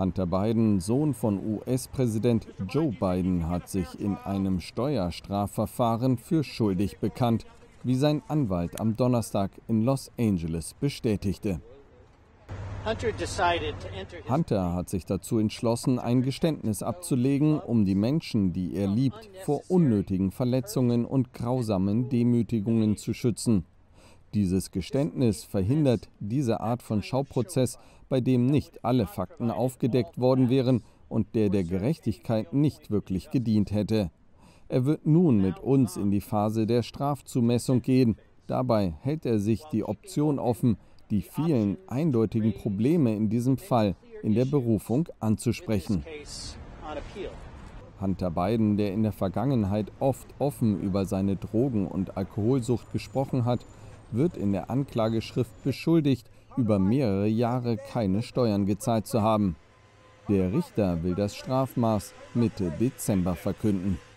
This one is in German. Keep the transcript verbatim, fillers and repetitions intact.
Hunter Biden, Sohn von U S-Präsident Joe Biden, hat sich in einem Steuerstrafverfahren für schuldig bekannt, wie sein Anwalt am Donnerstag in Los Angeles bestätigte. Hunter hat sich dazu entschlossen, ein Geständnis abzulegen, um die Menschen, die er liebt, vor unnötigen Verletzungen und grausamen Demütigungen zu schützen. Dieses Geständnis verhindert diese Art von Schauprozess, bei dem nicht alle Fakten aufgedeckt worden wären und der der Gerechtigkeit nicht wirklich gedient hätte. Er wird nun mit uns in die Phase der Strafzumessung gehen. Dabei hält er sich die Option offen, die vielen eindeutigen Probleme in diesem Fall in der Berufung anzusprechen. Hunter Biden, der in der Vergangenheit oft offen über seine Drogen- und Alkoholsucht gesprochen hat, wird in der Anklageschrift beschuldigt, über mehrere Jahre keine Steuern gezahlt zu haben. Der Richter will das Strafmaß Mitte Dezember verkünden.